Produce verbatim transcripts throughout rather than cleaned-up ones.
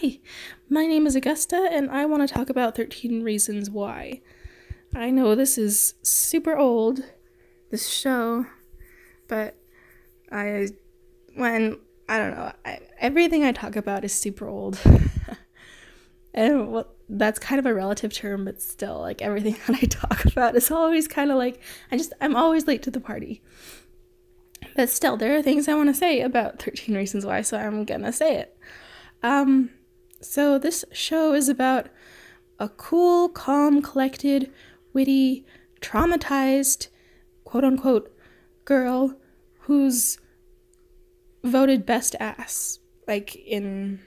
Hi, my name is Augusta, and I want to talk about thirteen Reasons Why. I know this is super old, this show, but I, when, I don't know, I, everything I talk about is super old. And well, that's kind of a relative term, but still, like, everything that I talk about is always kind of like, I just, I'm always late to the party. But still, there are things I want to say about thirteen Reasons Why, so I'm gonna say it. Um, so this show is about a cool, calm, collected, witty, traumatized, quote-unquote, girl who's voted best ass, like, in,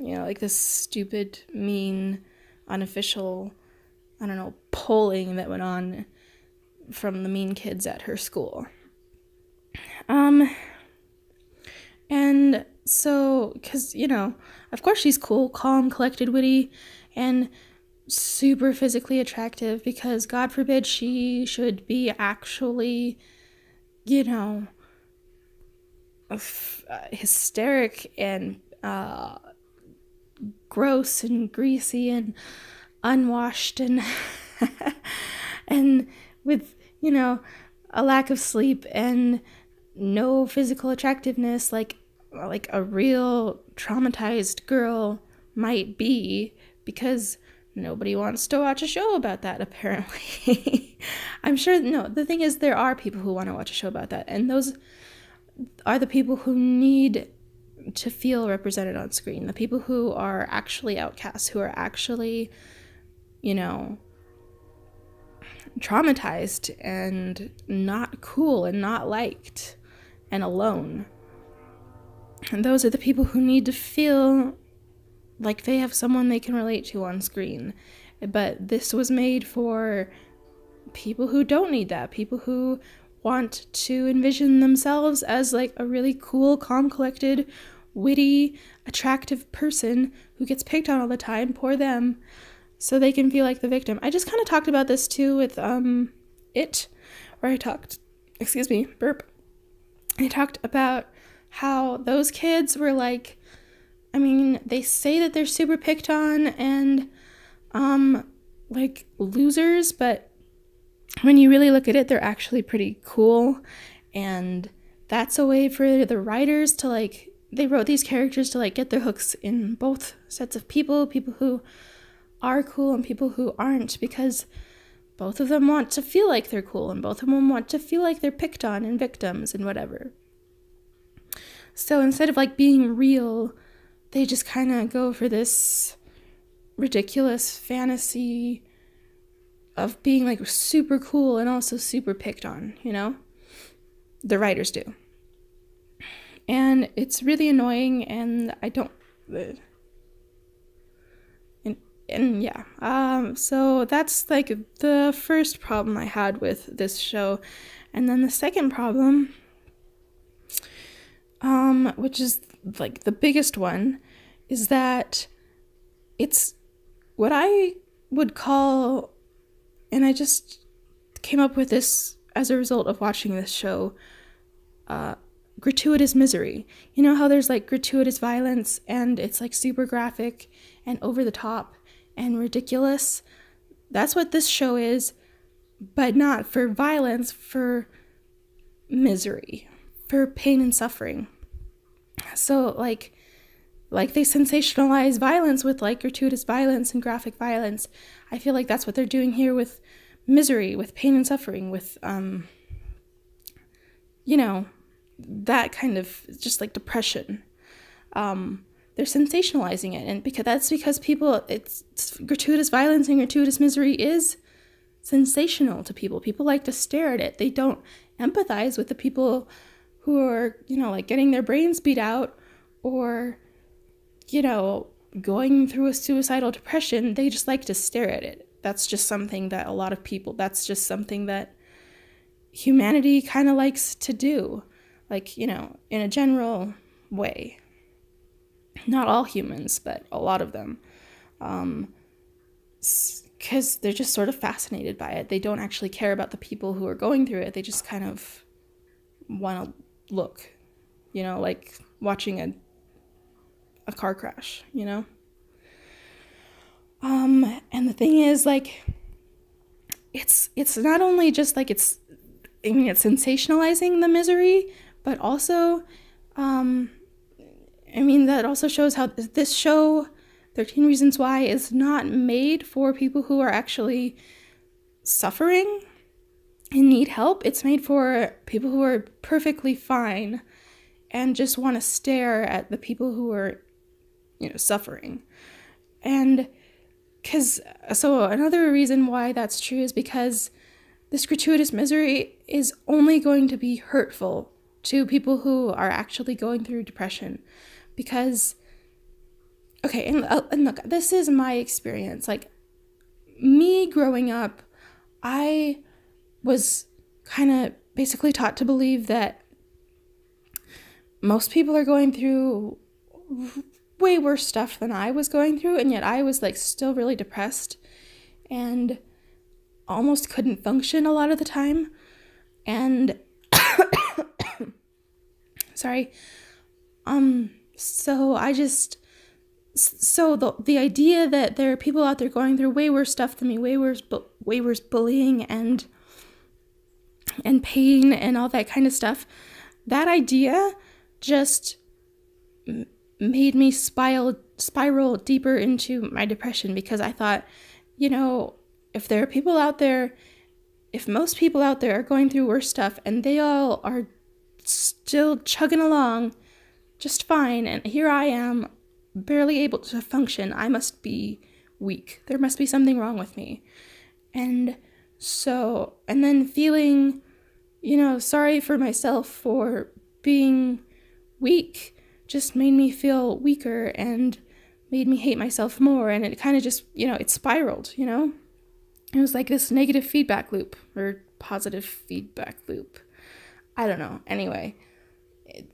you know, like this stupid, mean, unofficial, I don't know, polling that went on from the mean kids at her school. Um, and so, because, you know, of course she's cool, calm, collected, witty, and super physically attractive, because God forbid she should be actually, you know, f uh, hysteric and, uh, gross and greasy and unwashed and, and with, you know, a lack of sleep and no physical attractiveness, like like a real traumatized girl might be, because nobody wants to watch a show about that, apparently. I'm sure, no, the thing is, there are people who want to watch a show about that, and those are the people who need to feel represented on screen, the people who are actually outcasts, who are actually, you know, traumatized and not cool and not liked and alone. And those are the people who need to feel like they have someone they can relate to on screen. But this was made for people who don't need that, people who want to envision themselves as like a really cool, calm, collected, witty, attractive person who gets picked on all the time. Poor them. So they can feel like the victim. I just kind of talked about this too with um, It, where I talked, excuse me, burp. I talked about how those kids were like, I mean, they say that they're super picked on and um, like losers, but when you really look at it, they're actually pretty cool. And that's a way for the writers to like, they wrote these characters to like get their hooks in both sets of people, people who are cool and people who aren't, because both of them want to feel like they're cool and both of them want to feel like they're picked on and victims and whatever. So instead of like being real, they just kind of go for this ridiculous fantasy of being like super cool and also super picked on, you know? The writers do. And it's really annoying, and I don't... Uh, And yeah, um, so that's like the first problem I had with this show. And then the second problem, um, which is like the biggest one, is that it's what I would call, and I just came up with this as a result of watching this show, uh, gratuitous misery. You know how there's like gratuitous violence and it's like super graphic and over the top and ridiculous? That's what this show is, but not for violence, for misery, for pain and suffering. So like like they sensationalize violence with like gratuitous violence and graphic violence. I feel like that's what they're doing here with misery, with pain and suffering, with um you know, that kind of just like depression. um They're sensationalizing it, and because that's because people, it's, it's gratuitous violence and gratuitous misery is sensational to people. People like to stare at it. They don't empathize with the people who are, you know, like getting their brains beat out or, you know, going through a suicidal depression. They just like to stare at it. That's just something that a lot of people, that's just something that humanity kind of likes to do, like, you know, in a general way. Not all humans, but a lot of them, um, because they're just sort of fascinated by it. They don't actually care about the people who are going through it. They just kind of want to look, you know, like watching a, a car crash, you know? Um, and the thing is, like, it's, it's not only just like it's, I mean, it's sensationalizing the misery, but also, um, I mean, that also shows how this show, thirteen Reasons Why, is not made for people who are actually suffering and need help. It's made for people who are perfectly fine and just want to stare at the people who are, you know, suffering. And because, so another reason why that's true is because this gratuitous misery is only going to be hurtful to people who are actually going through depression. Because, okay, and, and look, this is my experience. Like, me growing up, I was kind of basically taught to believe that most people are going through way worse stuff than I was going through, and yet I was, like, still really depressed and almost couldn't function a lot of the time. And sorry. Um, so I just, so the, the idea that there are people out there going through way worse stuff than me, way worse, bu way worse bullying and, and pain and all that kind of stuff, that idea just made me spiral, spiral deeper into my depression, because I thought, you know, if there are people out there, if most people out there are going through worse stuff and they all are still chugging along just fine, and here I am barely able to function, I must be weak. There must be something wrong with me. And so, and then feeling, you know, sorry for myself for being weak just made me feel weaker and made me hate myself more. And it kind of just, you know, it spiraled, you know? It was like this negative feedback loop, or positive feedback loop. I don't know. Anyway, it,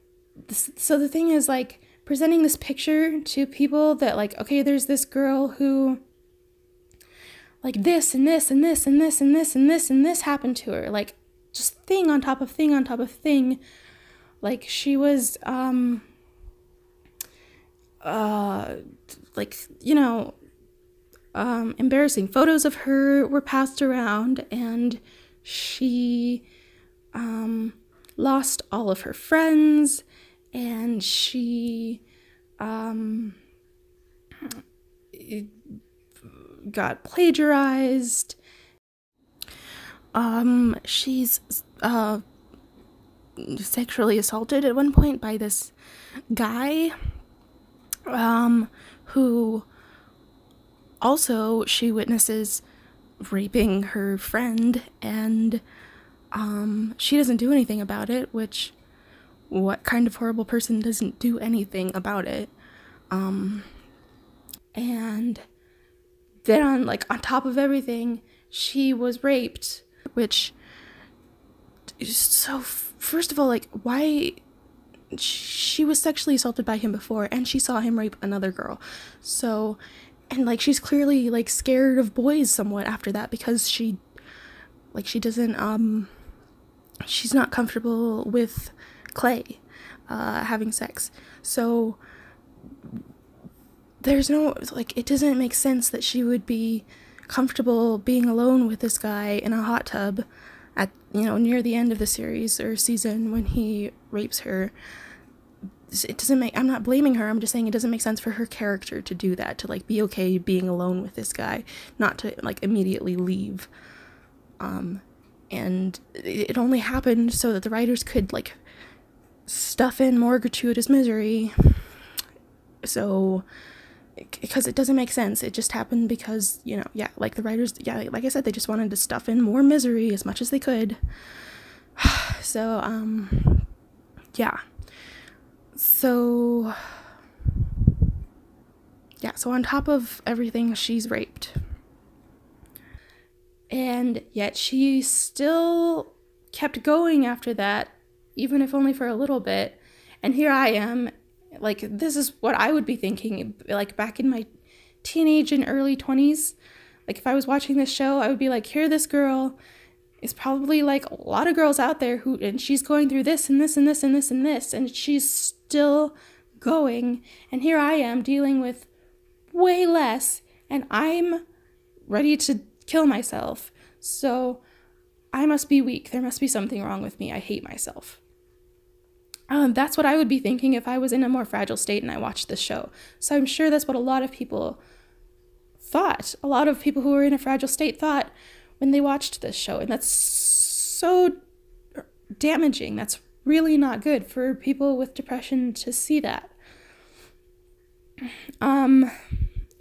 this, so the thing is, like, presenting this picture to people that, like, okay, there's this girl who, like, this and this and this and this and this and this and this happened to her. Like, just thing on top of thing on top of thing. Like, she was, um, uh, like, you know, Um, embarrassing photos of her were passed around, and she um, lost all of her friends, and she um, got plagiarized. Um, she's uh, sexually assaulted at one point by this guy um, who... Also, she witnesses raping her friend, and um, she doesn't do anything about it, which, what kind of horrible person doesn't do anything about it? Um, and then, on, like, on top of everything, she was raped, which, so, first of all, like, why... She was sexually assaulted by him before, and she saw him rape another girl, so... And, like, she's clearly, like, scared of boys somewhat after that, because she, like, she doesn't, um, she's not comfortable with Clay, uh, having sex. So, there's no, like, it doesn't make sense that she would be comfortable being alone with this guy in a hot tub at, you know, near the end of the series or season when he rapes her. It doesn't make, I'm not blaming her, I'm just saying it doesn't make sense for her character to do that, to, like, be okay being alone with this guy, not to, like, immediately leave. Um, and it only happened so that the writers could, like, stuff in more gratuitous misery. So, because it doesn't make sense, it just happened because, you know, yeah, like, the writers, yeah, like I said, they just wanted to stuff in more misery as much as they could. So, um, yeah. So, yeah, so on top of everything, she's raped. And yet she still kept going after that, even if only for a little bit. And here I am, like, this is what I would be thinking, like, back in my teenage and early twenties. Like, if I was watching this show, I would be like, here this girl is probably, like, a lot of girls out there who, and she's going through this and this and this and this and this, and she's still... still going, and here I am dealing with way less, and I'm ready to kill myself. So I must be weak. There must be something wrong with me. I hate myself. Um, that's what I would be thinking if I was in a more fragile state and I watched this show. So I'm sure that's what a lot of people thought. A lot of people who were in a fragile state thought when they watched this show. And that's so damaging. That's really not good for people with depression to see that. Um,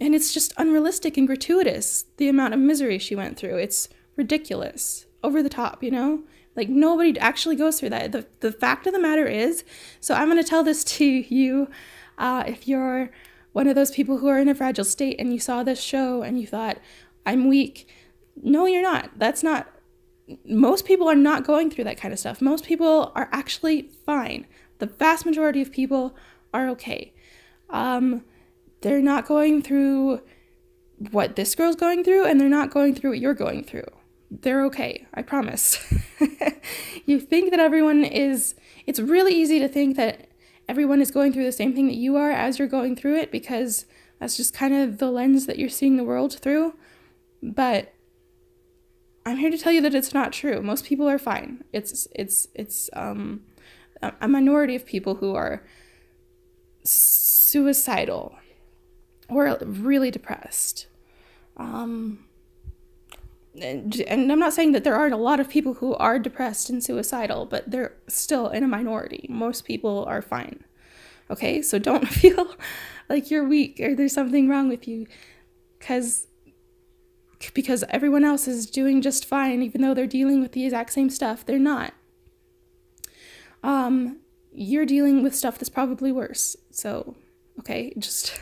and it's just unrealistic and gratuitous, the amount of misery she went through. It's ridiculous, over the top, you know? Like, nobody actually goes through that. The, the fact of the matter is, so I'm going to tell this to you, uh, if you're one of those people who are in a fragile state and you saw this show and you thought, I'm weak. No, you're not. That's not, most people are not going through that kind of stuff. Most people are actually fine. The vast majority of people are okay. Um, they're not going through what this girl's going through, and they're not going through what you're going through. They're okay, I promise. You think that everyone is, it's really easy to think that everyone is going through the same thing that you are as you're going through it, because that's just kind of the lens that you're seeing the world through. But I'm here to tell you that it's not true. Most people are fine. It's, it's, it's um, a minority of people who are suicidal or really depressed. Um... And, and I'm not saying that there aren't a lot of people who are depressed and suicidal, but they're still in a minority. Most people are fine. Okay, so don't feel like you're weak or there's something wrong with you, because because everyone else is doing just fine, even though they're dealing with the exact same stuff. They're not. Um, you're dealing with stuff that's probably worse. So, okay, just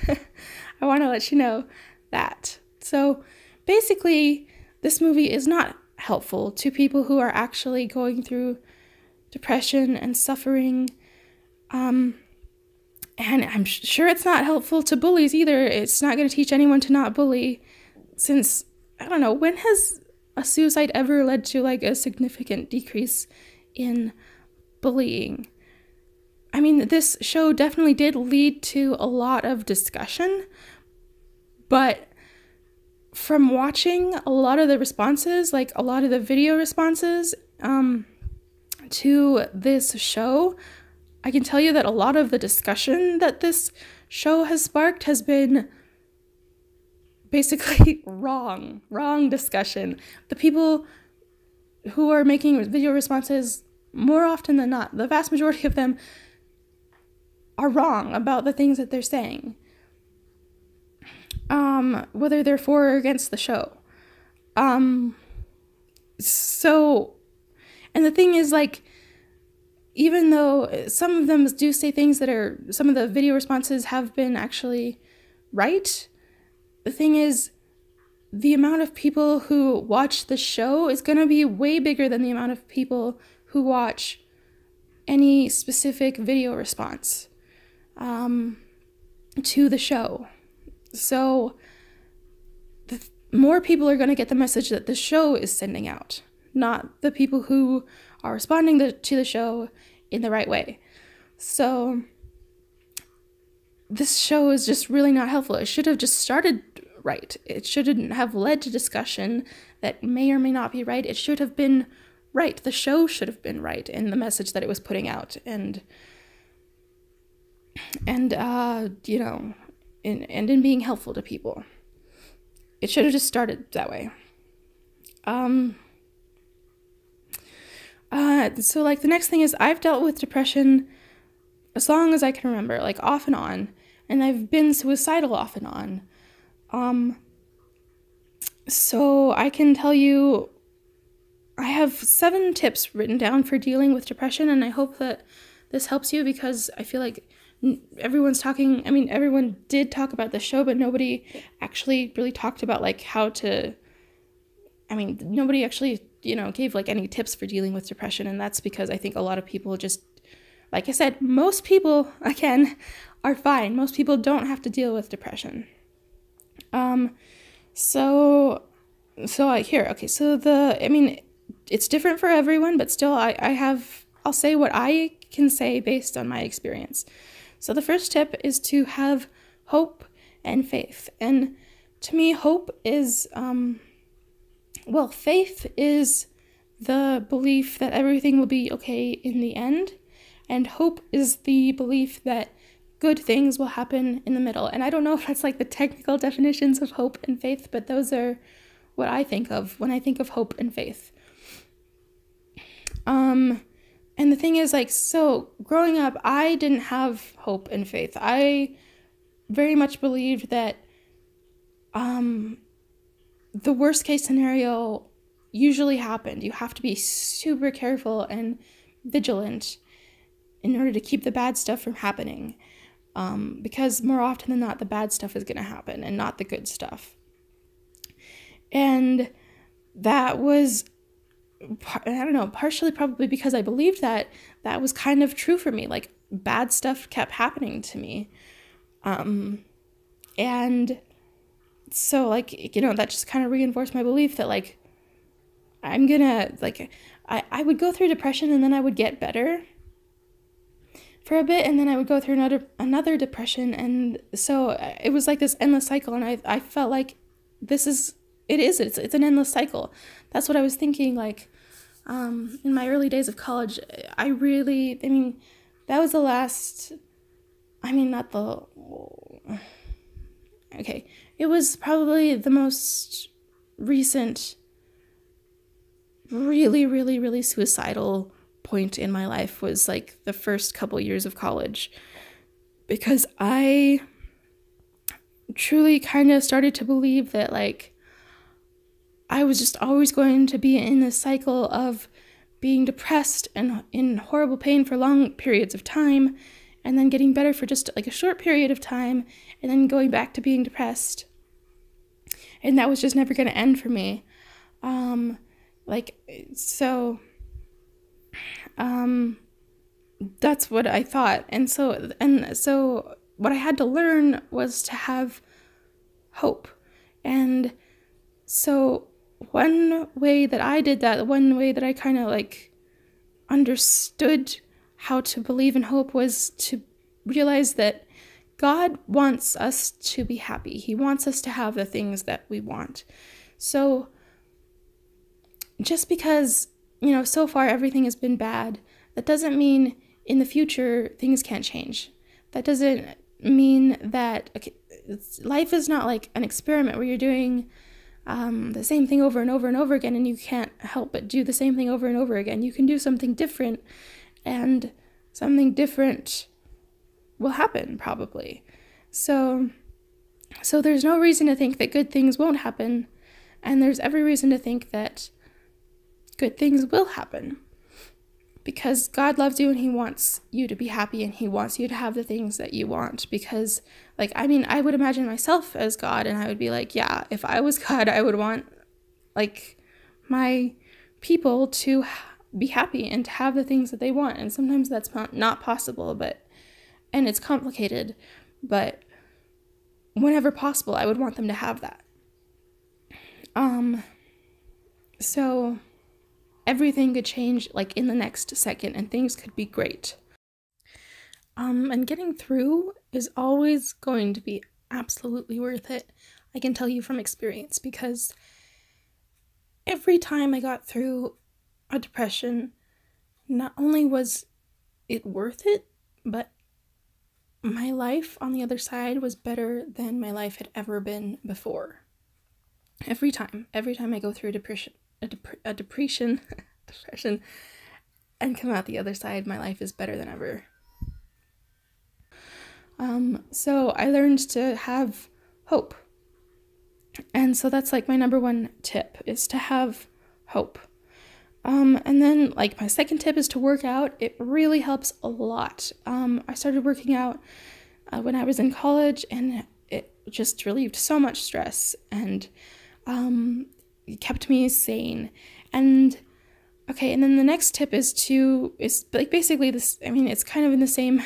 I want to let you know that. So, basically, this movie is not helpful to people who are actually going through depression and suffering. Um, and I'm sure it's not helpful to bullies either. It's not going to teach anyone to not bully, since, I don't know, when has a suicide ever led to like a significant decrease in bullying? I mean, this show definitely did lead to a lot of discussion, but from watching a lot of the responses, like a lot of the video responses um, to this show, I can tell you that a lot of the discussion that this show has sparked has been basically wrong, wrong discussion. The people who are making video responses, more often than not, the vast majority of them are wrong about the things that they're saying. Um, whether they're for or against the show. Um, so, and the thing is, like, even though some of them do say things that are, some of the video responses have been actually right, the thing is, the amount of people who watch the show is going to be way bigger than the amount of people who watch any specific video response, um, to the show. So the more people are going to get the message that the show is sending out, not the people who are responding the, to the show in the right way. So this show is just really not helpful. It should have just started right. It shouldn't have led to discussion that may or may not be right. It should have been right. The show should have been right in the message that it was putting out. And, and uh, you know... In, and in being helpful to people. It should have just started that way. Um, uh, so, like, the next thing is, I've dealt with depression as long as I can remember, like, off and on. And I've been suicidal off and on. Um, so, I can tell you, I have seven tips written down for dealing with depression, and I hope that this helps you, because I feel like everyone's talking, I mean, everyone did talk about the show, but nobody actually really talked about, like, how to, I mean, nobody actually, you know, gave, like, any tips for dealing with depression, and that's because I think a lot of people just, like I said, most people, again, are fine. Most people don't have to deal with depression. Um, so, so I hear, okay, so the, I mean, it's different for everyone, but still, I, I have, I'll say what I can say based on my experience. So the first tip is to have hope and faith. And to me, hope is, um, well, faith is the belief that everything will be okay in the end, and hope is the belief that good things will happen in the middle. And I don't know if that's like the technical definitions of hope and faith, but those are what I think of when I think of hope and faith. Um, and the thing is, like, so growing up, I didn't have hope and faith. I very much believed that um, the worst case scenario usually happened. You have to be super careful and vigilant in order to keep the bad stuff from happening. Um, because more often than not, the bad stuff is going to happen and not the good stuff. And that was, I don't know, partially probably because I believed that, that was kind of true for me. Like, bad stuff kept happening to me. Um, and so, like, you know, that just kind of reinforced my belief that, like, I'm gonna, like, I, I would go through depression and then I would get better for a bit, and then I would go through another another depression, and so it was like this endless cycle, and I, I felt like this is, it is, it's, it's an endless cycle. That's what I was thinking, like, um, in my early days of college. I really, I mean, that was the last, I mean, not the, okay, it was probably the most recent, really, really, really suicidal point in my life was like the first couple years of college, because I truly kind of started to believe that, like, I was just always going to be in this cycle of being depressed and in horrible pain for long periods of time, and then getting better for just like a short period of time, and then going back to being depressed. And that was just never going to end for me. Um, like, so... Um, that's what I thought. And so, and so what I had to learn was to have hope. And so one way that I did that, one way that I kind of like understood how to believe in hope was to realize that God wants us to be happy. He wants us to have the things that we want. So just because, you know, so far everything has been bad, that doesn't mean in the future things can't change. That doesn't mean that, okay, it's, life is not like an experiment where you're doing um, the same thing over and over and over again, and you can't help but do the same thing over and over again. You can do something different, and something different will happen probably. So, so there's no reason to think that good things won't happen, and there's every reason to think that good things will happen, because God loves you and he wants you to be happy, and he wants you to have the things that you want. Because, like, I mean, I would imagine myself as God, and I would be like, yeah, if I was God, I would want, like, my people to be happy and to have the things that they want. And sometimes that's not possible, but, and it's complicated, but whenever possible, I would want them to have that. Um, so... everything could change, like, in the next second, and things could be great. Um, and getting through is always going to be absolutely worth it. I can tell you from experience, because every time I got through a depression, not only was it worth it, but my life on the other side was better than my life had ever been before. Every time, every time I go through a depression, A, dep a depression, depression, and come out the other side, my life is better than ever. Um, so I learned to have hope. And so that's like my number one tip, is to have hope. Um, and then, like, my second tip is to work out. It really helps a lot. Um, I started working out uh, when I was in college, and it just relieved so much stress, and um, it kept me sane. And okay, and then the next tip is to is like basically this, I mean, it's kind of in the same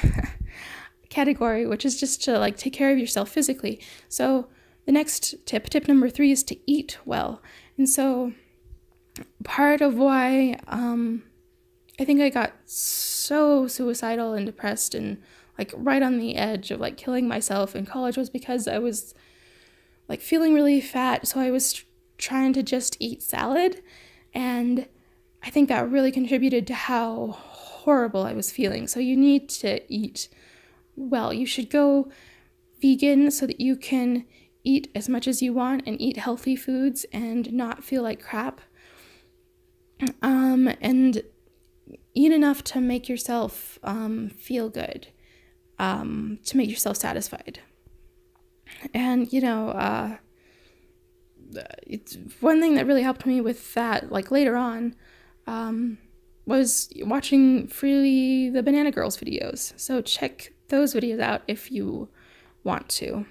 category, which is just to, like, take care of yourself physically. So the next tip, tip number three, is to eat well. And so part of why um I think I got so suicidal and depressed and, like, right on the edge of, like, killing myself in college was because I was like feeling really fat, so I was trying to just eat salad, and I think that really contributed to how horrible I was feeling. So you need to eat well. You should go vegan so that you can eat as much as you want and eat healthy foods and not feel like crap. Um, and eat enough to make yourself um, feel good, um, to make yourself satisfied. And, you know, uh, it's one thing that really helped me with that, like later on, um, was watching freely the Banana Girls videos. So check those videos out if you want to.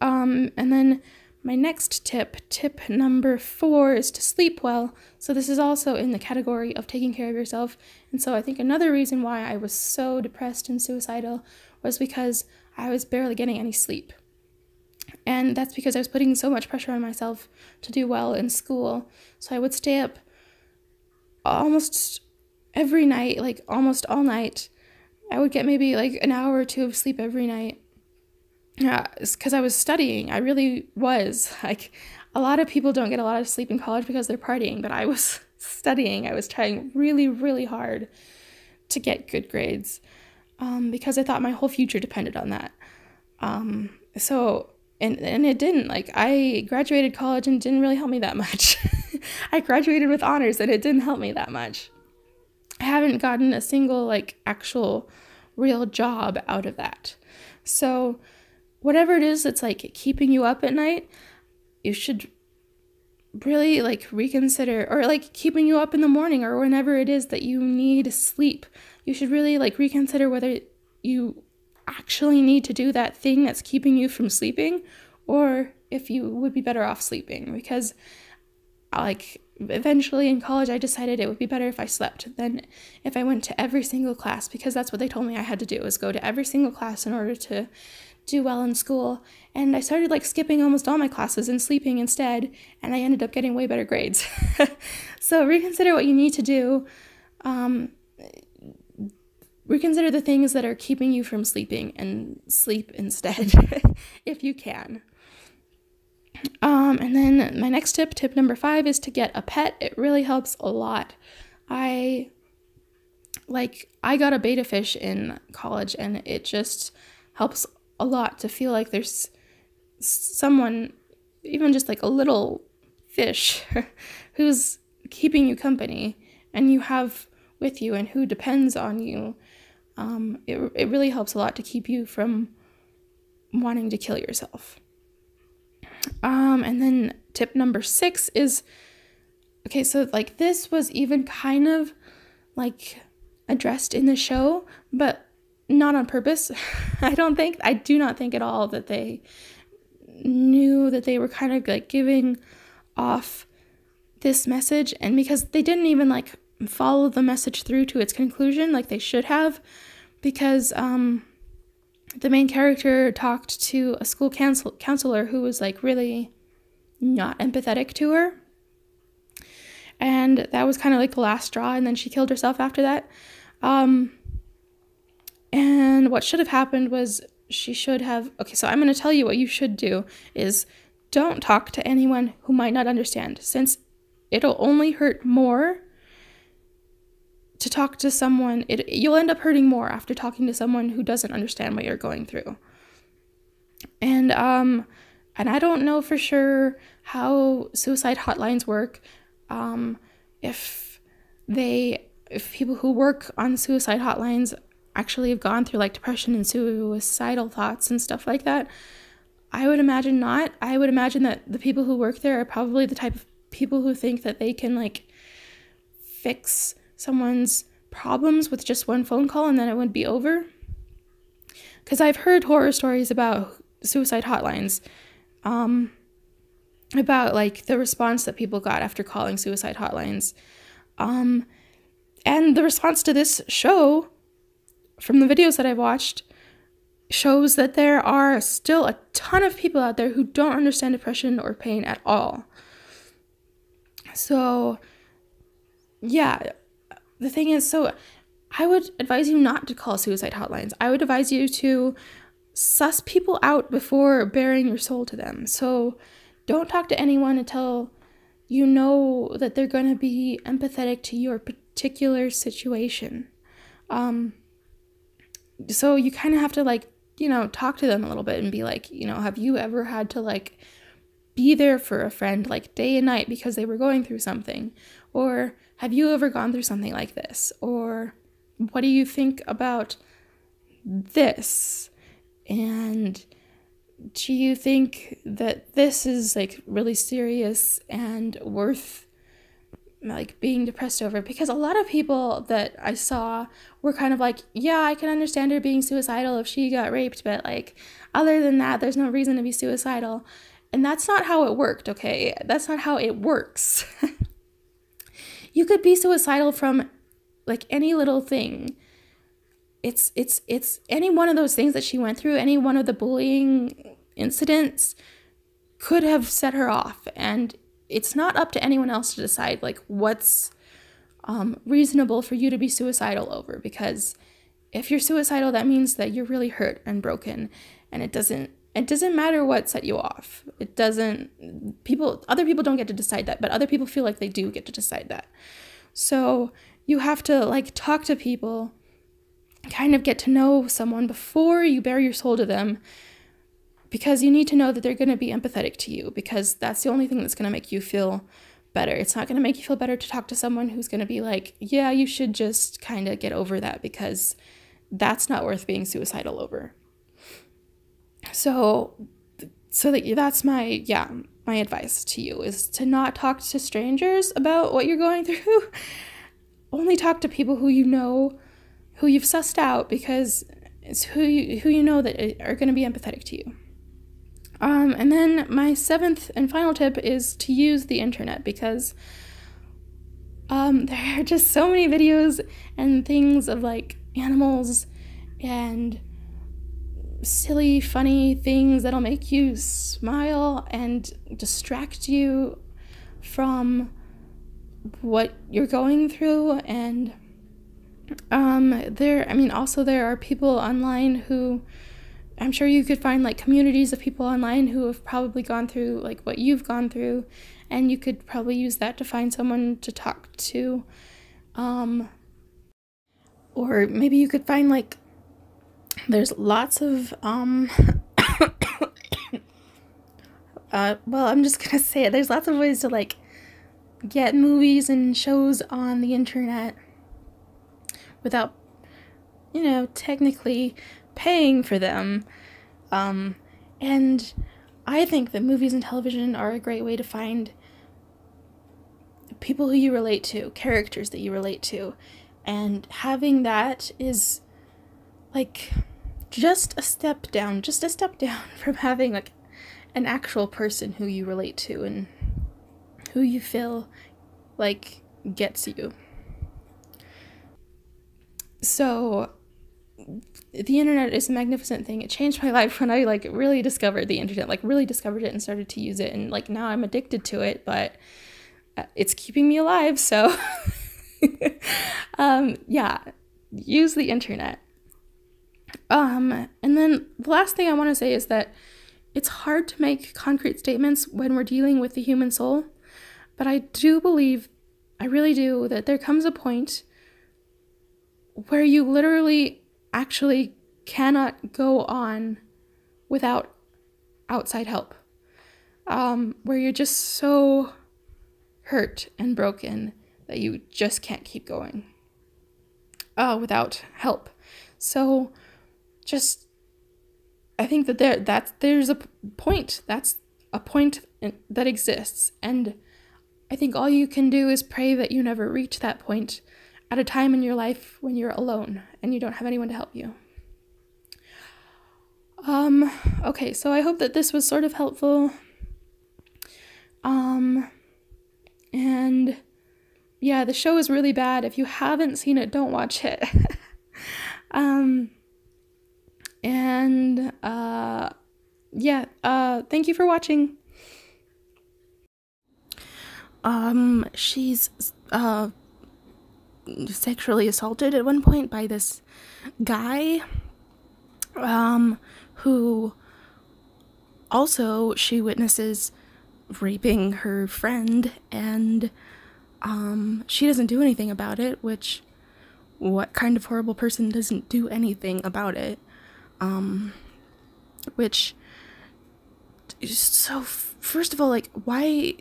Um, and then my next tip, tip number four, is to sleep well. So this is also in the category of taking care of yourself. And so I think another reason why I was so depressed and suicidal was because I was barely getting any sleep. And that's because I was putting so much pressure on myself to do well in school. So I would stay up almost every night, like almost all night. I would get maybe like an hour or two of sleep every night. Yeah, it's because I was studying. I really was. Like, a lot of people don't get a lot of sleep in college because they're partying, but I was studying. I was trying really, really hard to get good grades um, because I thought my whole future depended on that. Um, so, and, and it didn't. Like, I graduated college and it didn't really help me that much. I graduated with honors and it didn't help me that much. I haven't gotten a single, like, actual real job out of that. So whatever it is that's like keeping you up at night, you should really like reconsider, or like keeping you up in the morning or whenever it is that you need sleep. You should really like reconsider whether you actually need to do that thing that's keeping you from sleeping, or if you would be better off sleeping. Because like eventually in college, I decided it would be better if I slept than if I went to every single class, because that's what they told me I had to do, was go to every single class in order to do well in school. And I started like skipping almost all my classes and sleeping instead, and I ended up getting way better grades. So reconsider what you need to do. Um, reconsider the things that are keeping you from sleeping, and sleep instead if you can. Um, and then my next tip, tip number five, is to get a pet. It really helps a lot. I like I got a betta fish in college, and it just helps a lot to feel like there's someone, even just like a little fish, who's keeping you company and you have with you and who depends on you. Um, it, it really helps a lot to keep you from wanting to kill yourself. Um, and then tip number six is, okay, so like this was even kind of like addressed in the show, but not on purpose. I don't think, I do not think at all that they knew that they were kind of like giving off this message. And because they didn't even like follow the message through to its conclusion like they should have, because um, the main character talked to a school counsel counselor who was like really not empathetic to her. And that was kind of like the last straw. And then she killed herself after that. Um, And what should have happened was she should have, okay, so I'm going to tell you what you should do is don't talk to anyone who might not understand, since it'll only hurt more to talk to someone. It, you'll end up hurting more after talking to someone who doesn't understand what you're going through. And, um, and I don't know for sure how suicide hotlines work. Um, if they, if people who work on suicide hotlines actually have gone through like depression and suicidal thoughts and stuff like that. I would imagine not. I would imagine that the people who work there are probably the type of people who think that they can like fix someone's problems with just one phone call and then it would be over. Because I've heard horror stories about suicide hotlines, um, about like the response that people got after calling suicide hotlines. Um, and the response to this show, from the videos that I've watched, shows that there are still a ton of people out there who don't understand depression or pain at all. So, yeah, the thing is, so I would advise you not to call suicide hotlines. I would advise you to suss people out before bearing your soul to them. So don't talk to anyone until you know that they're going to be empathetic to your particular situation. Um, so you kind of have to, like, you know, talk to them a little bit and be like, you know, have you ever had to, like, be there for a friend, like, day and night because they were going through something? Or have you ever gone through something like this? Or what do you think about this? And do you think that this is, like, really serious and worth, like, being depressed over? Because a lot of people that I saw were kind of like, yeah, I can understand her being suicidal if she got raped, but, like, other than that, there's no reason to be suicidal. And that's not how it worked, okay? That's not how it works. You could be suicidal from, like, any little thing. It's, it's, it's any one of those things that she went through, any one of the bullying incidents could have set her off. And it's not up to anyone else to decide, like, what's um, reasonable for you to be suicidal over. Because if you're suicidal, that means that you're really hurt and broken. And it doesn't, it doesn't matter what set you off. It doesn't, people, other people don't get to decide that, but other people feel like they do get to decide that. So you have to, like, talk to people, kind of get to know someone before you bare your soul to them, because you need to know that they're going to be empathetic to you, because that's the only thing that's going to make you feel better. It's not going to make you feel better to talk to someone who's going to be like, yeah, you should just kind of get over that, because that's not worth being suicidal over. So, so that that's my, yeah, my advice to you is to not talk to strangers about what you're going through. Only talk to people who you know, who you've sussed out, because it's who you, who you know that are going to be empathetic to you. Um, and then my seventh and final tip is to use the internet, because um, there are just so many videos and things of, like, animals and silly, funny things that'll make you smile and distract you from what you're going through. And um there I mean also there are people online who, I'm sure you could find, like, communities of people online who have probably gone through, like, what you've gone through, and you could probably use that to find someone to talk to. Um or maybe you could find, like, there's lots of um uh well I'm just gonna say it there's lots of ways to, like, get movies and shows on the internet without, you know, technically paying for them. Um, and I think that movies and television are a great way to find people who you relate to, characters that you relate to. And having that is, like, just a step down, just a step down from having, like, an actual person who you relate to and who you feel like gets you. So the internet is a magnificent thing. It changed my life when I, like, really discovered the internet, like, really discovered it and started to use it. And, like, now I'm addicted to it, but it's keeping me alive. So um, yeah, use the internet. Um, and then the last thing I want to say is that it's hard to make concrete statements when we're dealing with the human soul. But I do believe, I really do, that there comes a point where you literally actually cannot go on without outside help, um, where you're just so hurt and broken that you just can't keep going uh, without help. So just, I think that there, that's, there's a point, that's a point in, that exists. And I think all you can do is pray that you never reach that point at a time in your life when you're alone and you don't have anyone to help you. Um, okay, so I hope that this was sort of helpful. Um, and yeah, the show is really bad. If you haven't seen it, don't watch it. um, and uh, yeah, uh, thank you for watching. Um, she's, uh, sexually assaulted at one point by this guy um who also she witnesses raping her friend, and um, she doesn't do anything about it, which, what kind of horrible person doesn't do anything about it? Um, which, so, first of all, like, why...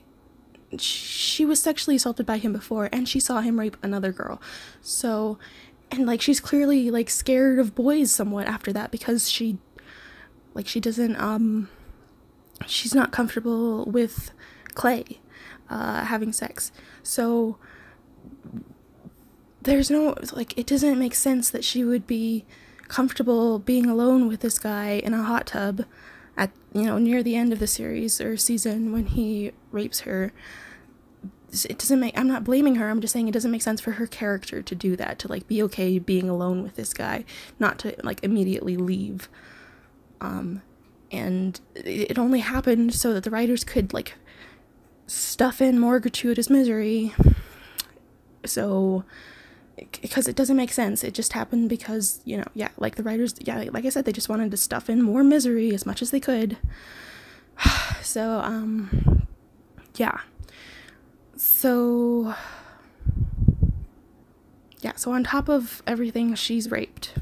She was sexually assaulted by him before, and she saw him rape another girl. So, and, like, she's clearly, like, scared of boys somewhat after that, because she, like, she doesn't, um, she's not comfortable with Clay, uh, having sex. So, there's no, like, it doesn't make sense that she would be comfortable being alone with this guy in a hot tub at, you know, near the end of the series or season when he rapes her. It doesn't make, I'm not blaming her, I'm just saying it doesn't make sense for her character to do that, to, like, be okay being alone with this guy, not to, like, immediately leave. Um, and it only happened so that the writers could, like, stuff in more gratuitous misery. So, because it doesn't make sense, it just happened because, you know, yeah, like the writers, yeah, like I said, they just wanted to stuff in more misery as much as they could. So, um, yeah. So, yeah, so on top of everything, she's raped.